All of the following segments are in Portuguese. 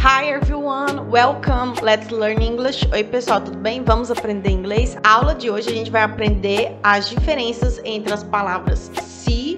Hi everyone, welcome, let's learn English. Oi pessoal, tudo bem? Vamos aprender inglês? A aula de hoje a gente vai aprender as diferenças entre as palavras see,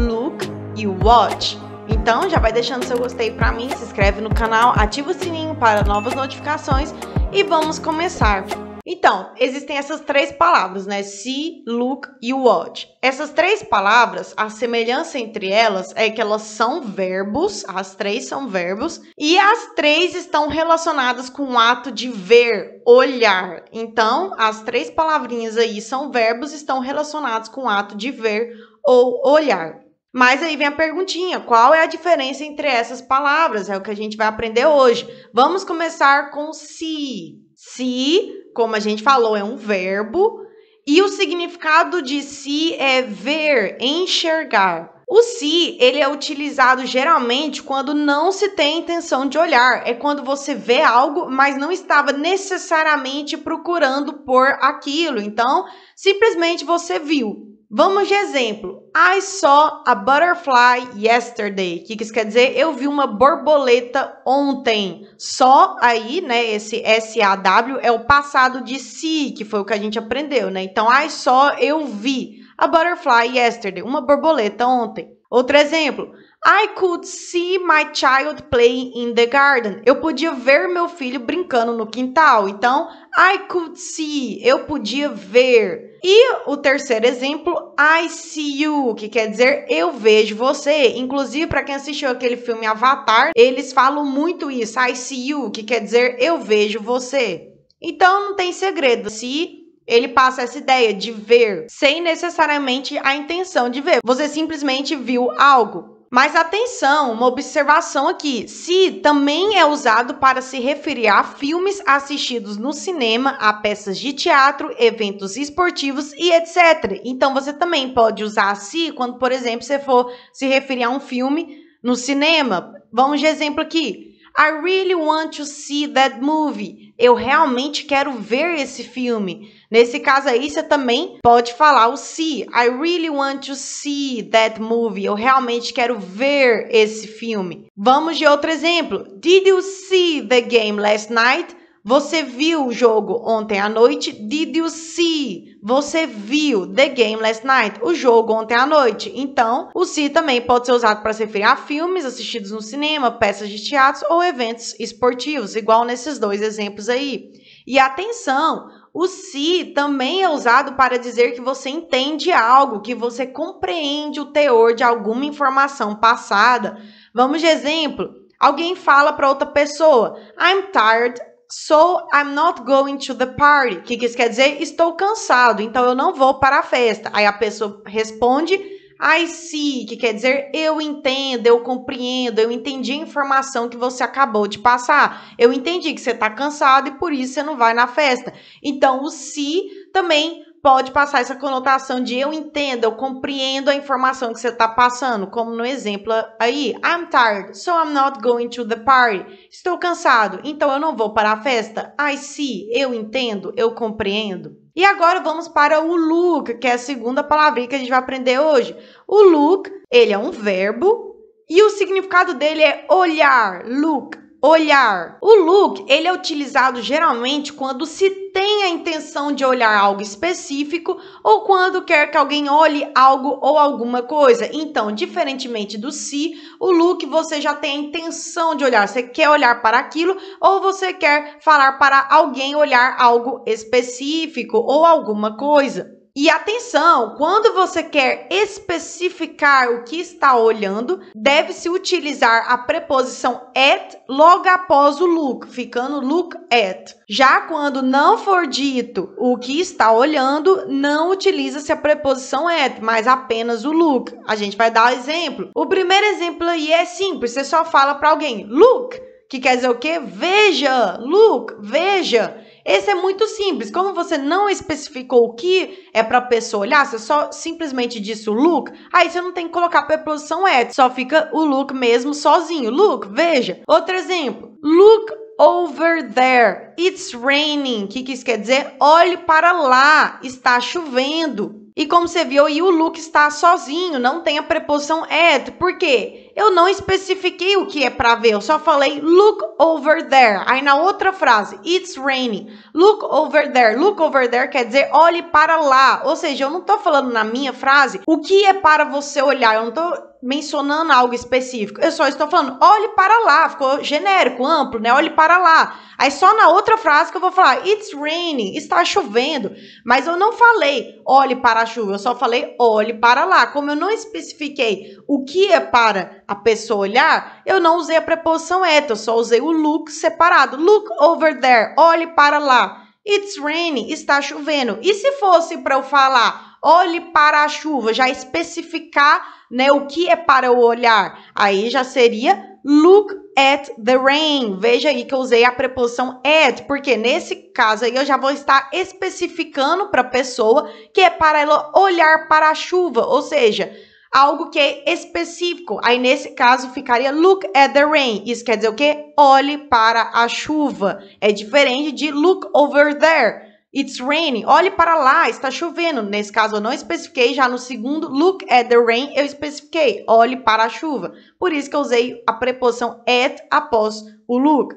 look e watch. Então já vai deixando seu gostei pra mim, se inscreve no canal, ativa o sininho para novas notificações e vamos começar. Então, existem essas três palavras, né? See, look e watch. Essas três palavras, a semelhança entre elas é que elas são verbos, as três são verbos, e as três estão relacionadas com o ato de ver, olhar. Então, as três palavrinhas aí são verbos, estão relacionados com o ato de ver ou olhar. Mas aí vem a perguntinha, qual é a diferença entre essas palavras? É o que a gente vai aprender hoje. Vamos começar com see. See, como a gente falou, é um verbo e o significado de see é ver, enxergar. O see, ele é utilizado geralmente quando não se tem intenção de olhar. É quando você vê algo, mas não estava necessariamente procurando por aquilo. Então, simplesmente você viu. Vamos de exemplo. I saw a butterfly yesterday. O que isso quer dizer? Eu vi uma borboleta ontem. Saw aí, né? Esse S-A-W é o passado de see, que foi o que a gente aprendeu, né? Então, I saw, eu vi. A butterfly yesterday. Uma borboleta ontem. Outro exemplo. I could see my child playing in the garden. Eu podia ver meu filho brincando no quintal. Então, I could see. Eu podia ver. E o terceiro exemplo, I see you, que quer dizer eu vejo você. Inclusive, para quem assistiu aquele filme Avatar, eles falam muito isso, I see you, que quer dizer eu vejo você. Então, não tem segredo, se ele passa essa ideia de ver, sem necessariamente a intenção de ver. Você simplesmente viu algo. Mas atenção, uma observação aqui, se também é usado para se referir a filmes assistidos no cinema, a peças de teatro, eventos esportivos e etc. Então você também pode usar se quando, por exemplo, você for se referir a um filme no cinema. Vamos de exemplo aqui. I really want to see that movie. Eu realmente quero ver esse filme. Nesse caso aí, você também pode falar o see. I really want to see that movie. Eu realmente quero ver esse filme. Vamos de outro exemplo. Did you see the game last night? Você viu o jogo ontem à noite? Did you see? Você viu the game last night? O jogo ontem à noite. Então, o see também pode ser usado para se referir a filmes assistidos no cinema, peças de teatro ou eventos esportivos, igual nesses dois exemplos aí. E atenção! O see também é usado para dizer que você entende algo, que você compreende o teor de alguma informação passada. Vamos de exemplo. Alguém fala para outra pessoa, I'm tired, so I'm not going to the party. O que isso quer dizer? Estou cansado, então eu não vou para a festa. Aí a pessoa responde, I see, que quer dizer eu entendo, eu compreendo, eu entendi a informação que você acabou de passar. Eu entendi que você está cansado e por isso você não vai na festa. Então, o see também pode passar essa conotação de eu entendo, eu compreendo a informação que você está passando, como no exemplo aí. I'm tired, so I'm not going to the party. Estou cansado, então eu não vou para a festa. I see, eu entendo, eu compreendo. E agora vamos para o look, que é a segunda palavrinha que a gente vai aprender hoje. O look, ele é um verbo e o significado dele é olhar, look, olhar. O look, ele é utilizado geralmente quando se tem a intenção de olhar algo específico ou quando quer que alguém olhe algo ou alguma coisa. Então, diferentemente do see, o look você já tem a intenção de olhar. Você quer olhar para aquilo ou você quer falar para alguém olhar algo específico ou alguma coisa. E atenção, quando você quer especificar o que está olhando, deve-se utilizar a preposição at logo após o look, ficando look at. Já quando não for dito o que está olhando, não utiliza-se a preposição at, mas apenas o look. A gente vai dar um exemplo. O primeiro exemplo aí é simples, você só fala para alguém, look, que quer dizer o quê? Veja, look, veja. Esse é muito simples, como você não especificou o que é para a pessoa olhar, você só simplesmente disse o look, aí você não tem que colocar a preposição at, só fica o look mesmo sozinho, look, veja. Outro exemplo, look over there, it's raining, o que isso quer dizer? Olhe para lá, está chovendo. E como você viu aí, o look está sozinho, não tem a preposição at. Por quê? Eu não especifiquei o que é para ver, eu só falei look over there. Aí na outra frase, it's raining. Look over there. Look over there quer dizer olhe para lá. Ou seja, eu não tô falando na minha frase o que é para você olhar. Eu não tô mencionando algo específico. Eu só estou falando olhe para lá. Ficou genérico, amplo, né? Olhe para lá. Aí só na outra frase que eu vou falar it's raining, está chovendo. Mas eu não falei olhe para a chuva, eu só falei olhe para lá. Como eu não especifiquei o que é para a pessoa olhar, eu não usei a preposição at, eu só usei o look separado. Look over there, olhe para lá. It's raining, está chovendo. E se fosse para eu falar, olhe para a chuva, já especificar, né, o que é para eu olhar, aí já seria look at the rain. Veja aí que eu usei a preposição at, porque nesse caso aí eu já vou estar especificando para a pessoa que é para ela olhar para a chuva, ou seja, algo que é específico. Aí, nesse caso, ficaria look at the rain. Isso quer dizer o quê? Olhe para a chuva. É diferente de look over there. It's raining. Olhe para lá, está chovendo. Nesse caso, eu não especifiquei. Já no segundo, look at the rain, eu especifiquei. Olhe para a chuva. Por isso que eu usei a preposição at após o look.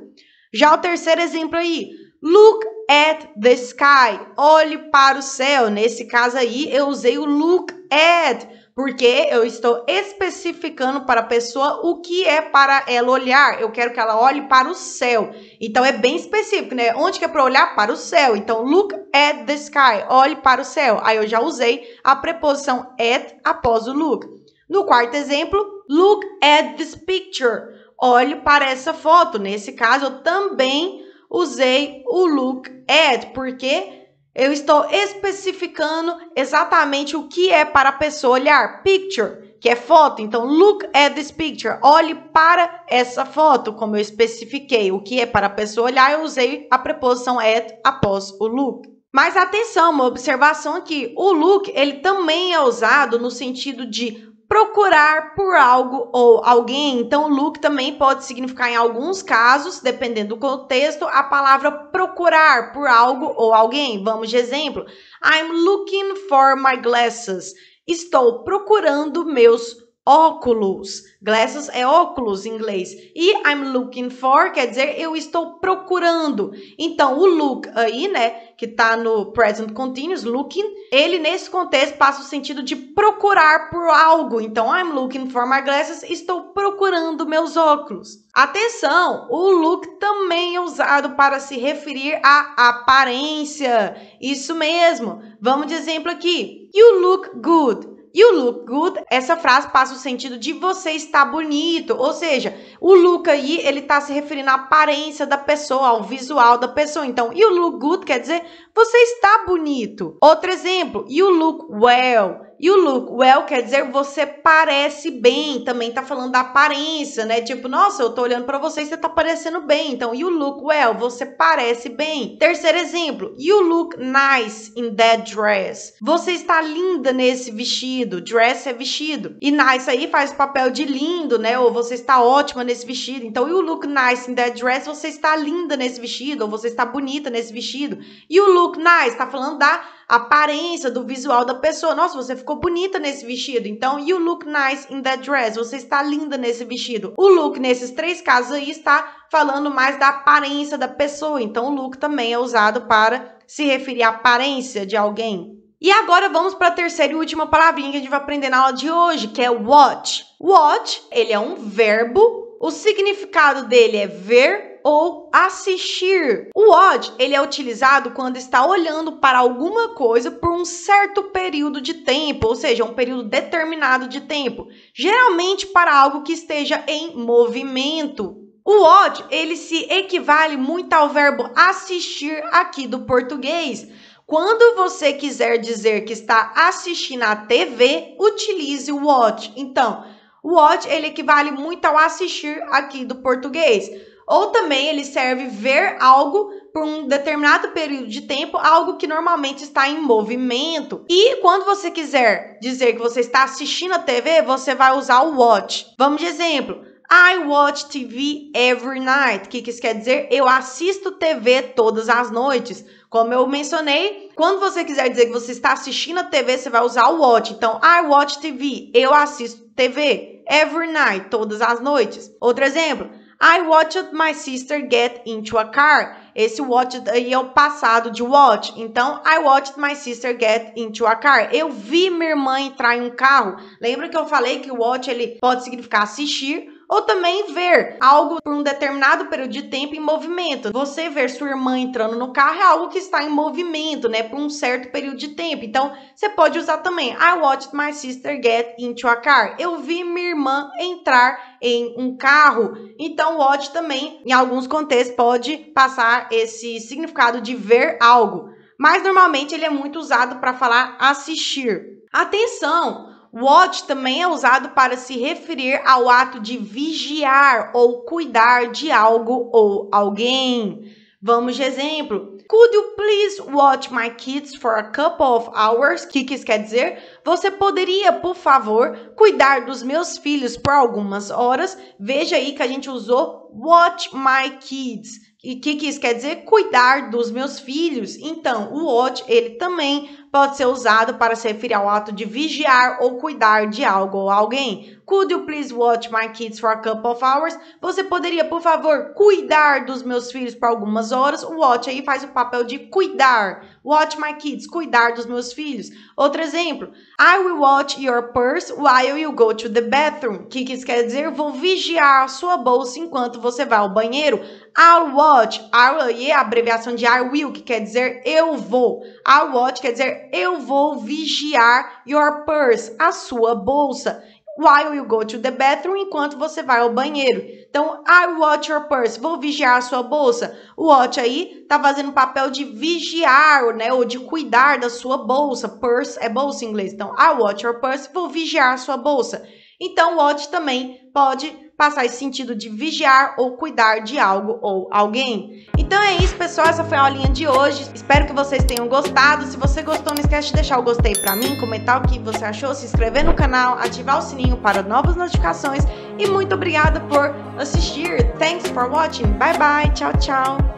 Já o terceiro exemplo aí. Look at the sky. Olhe para o céu. Nesse caso aí, eu usei o look at, porque eu estou especificando para a pessoa o que é para ela olhar. Eu quero que ela olhe para o céu. Então, é bem específico, né? Onde que é para olhar? Para o céu. Então, look at the sky. Olhe para o céu. Aí, eu já usei a preposição at após o look. No quarto exemplo, look at this picture. Olhe para essa foto. Nesse caso, eu também usei o look at, porque eu estou especificando exatamente o que é para a pessoa olhar. Picture, que é foto. Então, look at this picture. Olhe para essa foto. Como eu especifiquei o que é para a pessoa olhar, eu usei a preposição at após o look. Mas atenção, uma observação aqui. O look, ele também é usado no sentido de procurar por algo ou alguém. Então, look também pode significar, em alguns casos, dependendo do contexto, a palavra procurar por algo ou alguém. Vamos de exemplo. I'm looking for my glasses. Estou procurando meus óculos. Glasses é óculos em inglês. E I'm looking for quer dizer eu estou procurando. Então, o look aí, né, que tá no present continuous, looking, ele nesse contexto passa o sentido de procurar por algo. Então, I'm looking for my glasses, estou procurando meus óculos. Atenção, o look também é usado para se referir à aparência. Isso mesmo. Vamos de exemplo aqui. You look good. You look good, essa frase passa o sentido de você está bonito, ou seja, o look aí, ele tá se referindo à aparência da pessoa, ao visual da pessoa. Então, you look good quer dizer você está bonito. Outro exemplo, you look well. You look well quer dizer você parece bem, também tá falando da aparência, né? Tipo, nossa, eu tô olhando pra você e você tá parecendo bem. Então, you look well, você parece bem. Terceiro exemplo, you look nice in that dress. Você está linda nesse vestido. Dress é vestido. E nice aí faz papel de lindo, né? Ou você está ótima nesse vestido. Então, you look nice in that dress, você está linda nesse vestido, ou você está bonita nesse vestido. You look nice, tá falando da aparência, do visual da pessoa. Nossa, você ficou bonita nesse vestido. Então, you look nice in that dress. Você está linda nesse vestido. O look, nesses três casos aí, está falando mais da aparência da pessoa. Então, o look também é usado para se referir à aparência de alguém. E agora vamos para a terceira e última palavrinha que a gente vai aprender na aula de hoje, que é watch. Watch, ele é um verbo. O significado dele é ver ou assistir. O watch, ele é utilizado quando está olhando para alguma coisa por um certo período de tempo, ou seja, um período determinado de tempo, geralmente para algo que esteja em movimento. O watch, ele se equivale muito ao verbo assistir aqui do português. Quando você quiser dizer que está assistindo a TV, utilize o watch. Então, o watch, ele equivale muito ao assistir aqui do português. Ou também ele serve ver algo por um determinado período de tempo, algo que normalmente está em movimento. E quando você quiser dizer que você está assistindo a TV, você vai usar o watch. Vamos de exemplo. I watch TV every night. O que isso quer dizer? Eu assisto TV todas as noites. Como eu mencionei, Quando você quiser dizer que você está assistindo a TV, você vai usar o watch. Então, I watch TV. Eu assisto TV. Every night. Todas as noites. Outro exemplo. I watched my sister get into a car. Esse watched aí é o passado de watch. Então, I watched my sister get into a car. Eu vi minha irmã entrar em um carro. Lembra que eu falei que o watch ele pode significar assistir ou também ver algo por um determinado período de tempo em movimento. Você ver sua irmã entrando no carro é algo que está em movimento, né? Por um certo período de tempo. Então, você pode usar também. I watched my sister get into a car. Eu vi minha irmã entrar em um carro. Então, watch também, em alguns contextos, pode passar esse significado de ver algo. Mas, normalmente, ele é muito usado para falar assistir. Atenção! Watch também é usado para se referir ao ato de vigiar ou cuidar de algo ou alguém. Vamos de exemplo. Could you please watch my kids for a couple of hours? O que isso quer dizer? Você poderia, por favor, cuidar dos meus filhos por algumas horas? Veja aí que a gente usou watch my kids. E o que isso quer dizer? Cuidar dos meus filhos. Então, o watch, ele também pode ser usado para se referir ao ato de vigiar ou cuidar de algo ou alguém. Could you please watch my kids for a couple of hours? Você poderia, por favor, cuidar dos meus filhos por algumas horas? O watch aí faz o papel de cuidar. Watch my kids, cuidar dos meus filhos. Outro exemplo. I will watch your purse while you go to the bathroom. O que isso quer dizer? Vou vigiar a sua bolsa enquanto você vai ao banheiro. I'll watch. I'll é a abreviação de I will, que quer dizer eu vou. I'll watch quer dizer eu vou vigiar your purse, a sua bolsa. While you go to the bathroom, enquanto você vai ao banheiro. Então, I watch your purse, vou vigiar a sua bolsa. O watch aí tá fazendo o papel de vigiar, né, ou de cuidar da sua bolsa. Purse é bolsa em inglês. Então, I watch your purse, vou vigiar a sua bolsa. Então, watch também pode passar esse sentido de vigiar ou cuidar de algo ou alguém. Então é isso, pessoal. Essa foi a aulinha de hoje. Espero que vocês tenham gostado. Se você gostou, não esquece de deixar o gostei pra mim, comentar o que você achou, se inscrever no canal, ativar o sininho para novas notificações. E muito obrigada por assistir. Thanks for watching. Bye, bye. Tchau, tchau.